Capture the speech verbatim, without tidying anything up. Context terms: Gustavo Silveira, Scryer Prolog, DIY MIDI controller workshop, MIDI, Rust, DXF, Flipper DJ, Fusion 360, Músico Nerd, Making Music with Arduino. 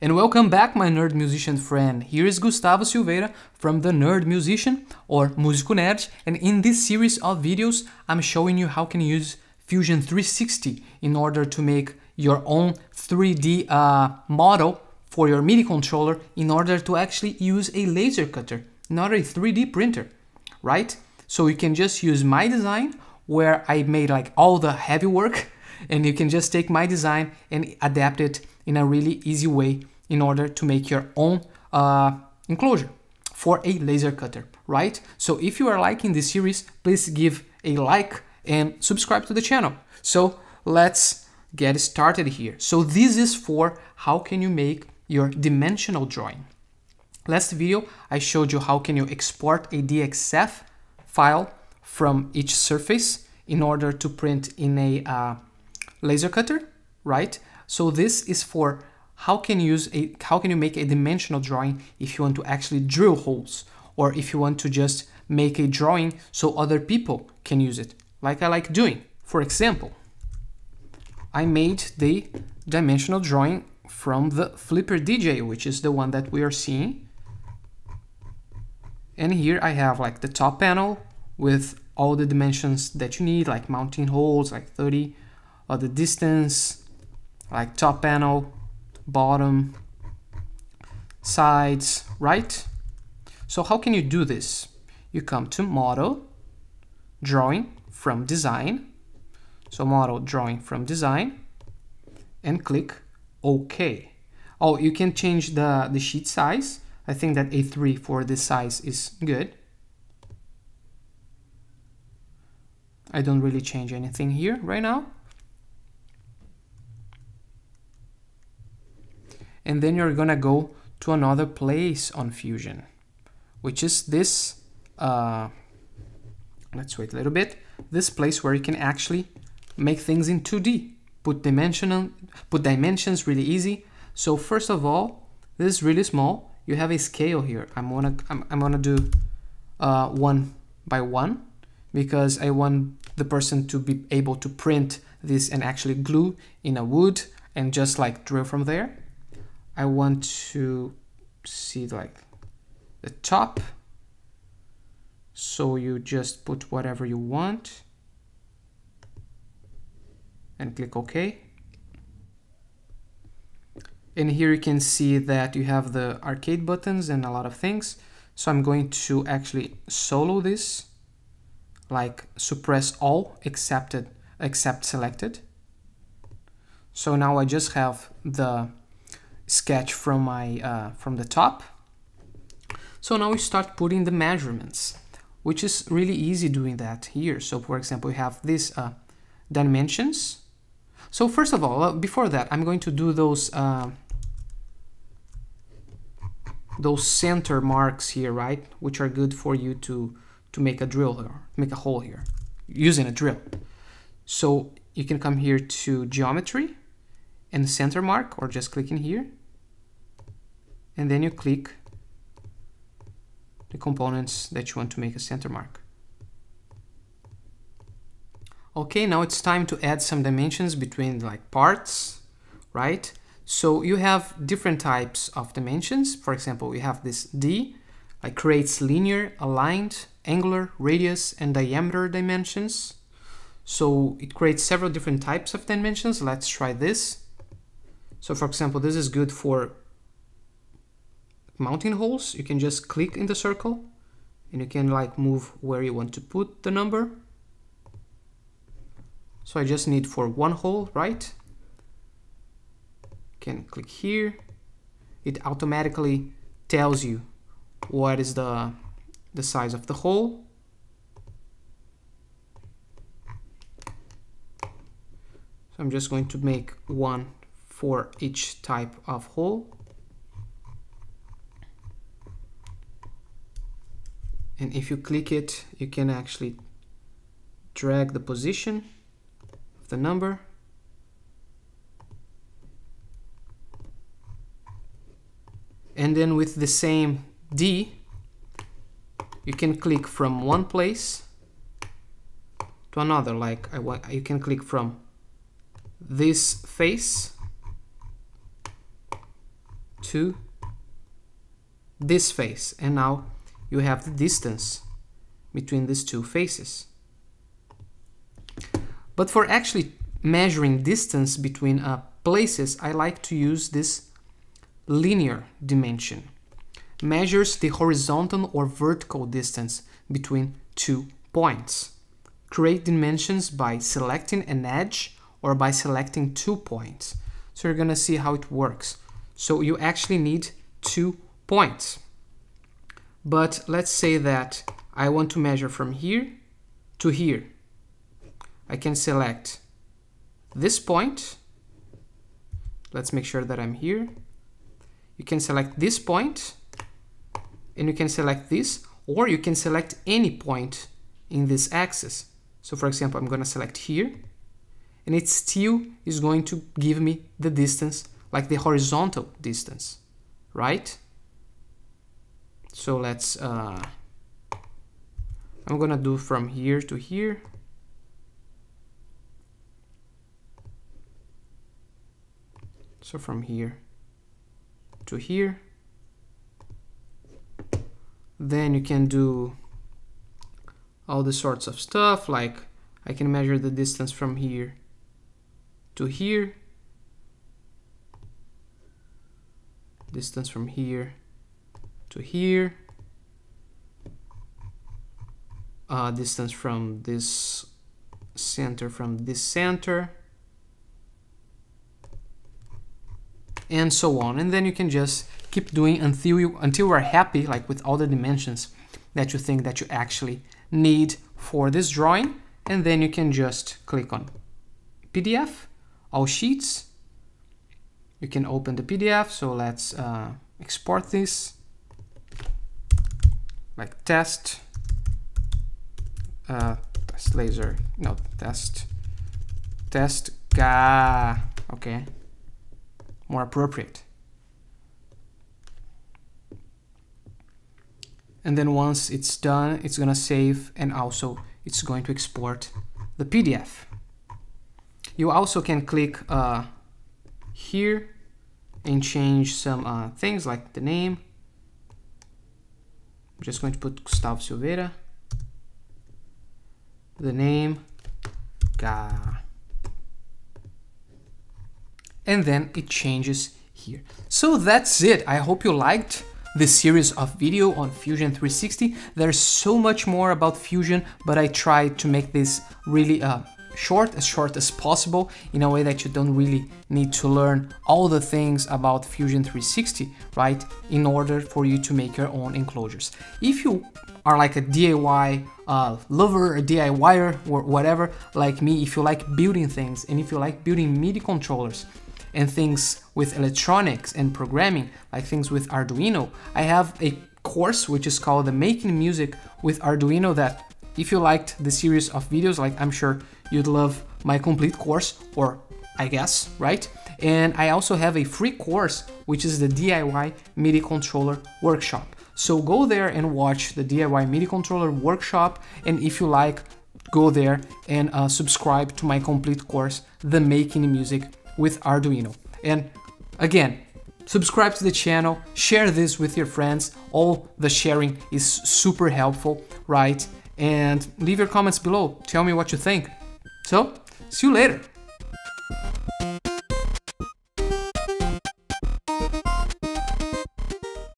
And welcome back, my nerd musician friend. Here is Gustavo Silveira from The Nerd Musician, or Músico Nerd, and in this series of videos I'm showing you how can you use Fusion three sixty in order to make your own three D uh, model for your MIDI controller in order to actually use a laser cutter, not a three D printer, right? So you can just use my design where I made like all the heavy work, and you can just take my design and adapt it in a really easy way in order to make your own uh, enclosure for a laser cutter, right? So if you are liking this series, please give a like and subscribe to the channel. So let's get started here. So this is for how can you make your dimensional drawing. Last video, I showed you how can you export a D X F file from each surface in order to print in a uh, laser cutter, right? So this is for how can you use a how can you make a dimensional drawing if you want to actually drill holes, or if you want to just make a drawing so other people can use it, like I like doing. For example, I made the dimensional drawing from the Flipper D J, which is the one that we are seeing. And here I have like the top panel with all the dimensions that you need, like mounting holes, like thirty, or the distance, like top panel, bottom, sides, right? So how can you do this? You come to model, drawing from design. So model, drawing from design, and click OK. Oh, you can change the, the sheet size. I think that A three for this size is good. I don't really change anything here right now. And then you're gonna go to another place on Fusion, which is this, uh, let's wait a little bit, this place where you can actually make things in two D, put, dimension, put dimensions really easy. So first of all, this is really small, you have a scale here. I'm gonna, I'm, I'm gonna do uh, one by one, because I want the person to be able to print this and actually glue in a wood and just like drill from there. I want to see like the top, so you just put whatever you want and click OK. And here you can see that you have the arcade buttons and a lot of things. So I'm going to actually solo this, like suppress all except, except selected. So now I just have the sketch from my uh, from the top. So now we start putting the measurements, which is really easy doing that here. So for example, we have this uh, dimensions. So first of all, uh, before that, I'm going to do those uh, those center marks here, right, which are good for you to to make a drill or make a hole here using a drill. So you can come here to geometry and center mark, or just click in here, and then you click the components that you want to make a center mark. Okay, now it's time to add some dimensions between like parts, right? So you have different types of dimensions. For example, we have this D, like creates linear, aligned, angular, radius, and diameter dimensions. So it creates several different types of dimensions. Let's try this. So for example, this is good for mounting holes. You can just click in the circle and you can like move where you want to put the number. So I just need for one hole, right? Can click here. It automatically tells you what is the, the size of the hole. So I'm just going to make one for each type of hole, and if you click it, you can actually drag the position of the number, and then with the same D you can click from one place to another, like I want. You can click from this face to this face, and now you have the distance between these two faces. But for actually measuring distance between uh, places, I like to use this linear dimension. Measures the horizontal or vertical distance between two points. Create dimensions by selecting an edge or by selecting two points. So you're gonna see how it works. So you actually need two points. But let's say that I want to measure from here to here. I can select this point. Let's make sure that I'm here. You can select this point, and you can select this, or you can select any point in this axis. So for example, I'm going to select here, and it still is going to give me the distance, like the horizontal distance, right? So let's, uh, I'm going to do from here to here. So from here to here. Then you can do all the sorts of stuff, like I can measure the distance from here to here, distance from here to here, uh, distance from this center from this center, and so on. And then you can just keep doing until you until we're happy, like with all the dimensions that you think that you actually need for this drawing. And then you can just click on P D F, all sheets. You can open the P D F. So let's uh, export this, like test, uh, test laser, no, test, test, ga, okay. More appropriate. And then once it's done, it's going to save, and also it's going to export the P D F. You also can click uh, here and change some uh, things, like the name. I'm just going to put Gustavo Silveira. The name, Ga. And then it changes here. So that's it. I hope you liked this series of video on Fusion three sixty. There's so much more about Fusion, but I tried to make this really uh, short, as short as possible, in a way that you don't really need to learn all the things about Fusion three sixty, right, in order for you to make your own enclosures. If you are like a D I Y uh, lover, a DIYer, or whatever, like me, if you like building things, and if you like building MIDI controllers, and things with electronics and programming, like things with Arduino, I have a course which is called the Making Music with Arduino, that if you liked the series of videos, like I'm sure you'd love my complete course, or I guess, right? And I also have a free course, which is the D I Y MIDI controller workshop. So go there and watch the D I Y MIDI controller workshop, and if you like, go there and uh, subscribe to my complete course, the Making Music with Arduino. And again, subscribe to the channel, share this with your friends. All the sharing is super helpful, right? And leave your comments below. Tell me what you think. So, see you later.